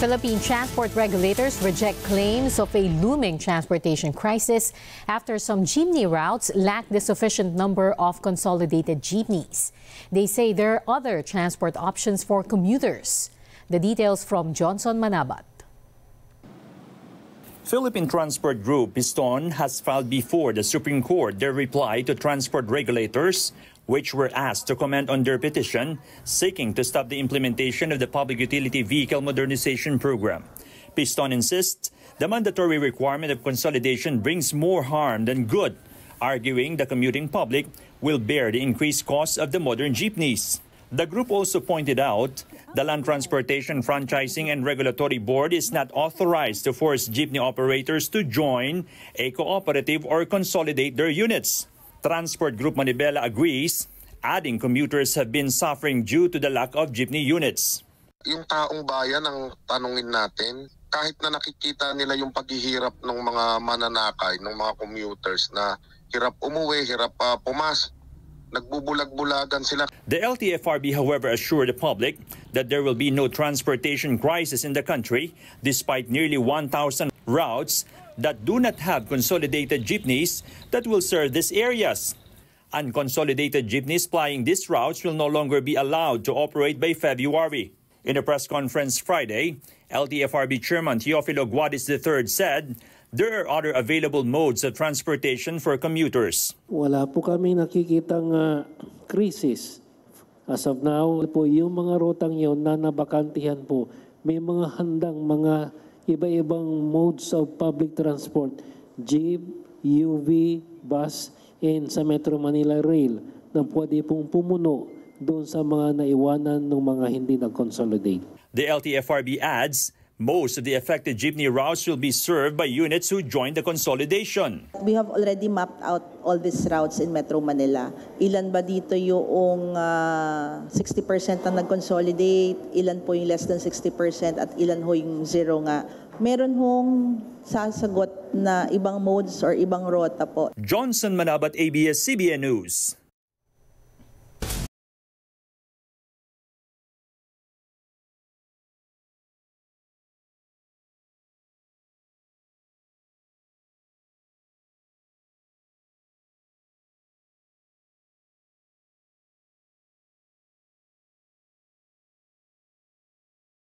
Philippine transport regulators reject claims of a looming transportation crisis after some jeepney routes lack the sufficient number of consolidated jeepneys. They say there are other transport options for commuters. The details from Johnson Manabat. Philippine Transport Group Piston has filed before the Supreme Court their reply to transport regulators, which were asked to comment on their petition seeking to stop the implementation of the Public Utility Vehicle Modernization Program. Piston insists the mandatory requirement of consolidation brings more harm than good, arguing the commuting public will bear the increased cost of the modern jeepneys. The group also pointed out the Land Transportation Franchising and Regulatory Board is not authorized to force jeepney operators to join a cooperative or consolidate their units. Transport Group Manibela agrees, adding commuters have been suffering due to the lack of jeepney units. Yung taong bayan ang tanungin natin, kahit na nakikita nila yung paghihirap ng mga mananakay, ng mga commuters na hirap umuwi, hirap pumasok, nagbubulag-bulagan sila. The LTFRB, however, assured the public that there will be no transportation crisis in the country despite nearly 1,000 routes that do not have consolidated jeepneys that will serve these areas. Unconsolidated jeepneys plying these routes will no longer be allowed to operate by February. In a press conference Friday, LTFRB Chairman Teofilo Guadis III said there are other available modes of transportation for commuters. Wala po kami nakikitang krisis. As of now, po, yung mga rotang yun na nabakantihan po, may mga handang mga iba-ibang modes of public transport, jeep, UV, bus, and sa Metro Manila Rail na pwede pong pumuno doon sa mga naiwanan ng mga hindi nag-consolidate. The LTFRB adds, most of the affected jeepney routes will be served by units who join the consolidation. We have already mapped out all these routes in Metro Manila. Ilan ba dito yung 60% na nag-consolidate, ilan po yung less than 60% at ilan ho yung zero nga. Meron hong sasagot na ibang modes or ibang rota po. Johnson Manabat, ABS-CBN News.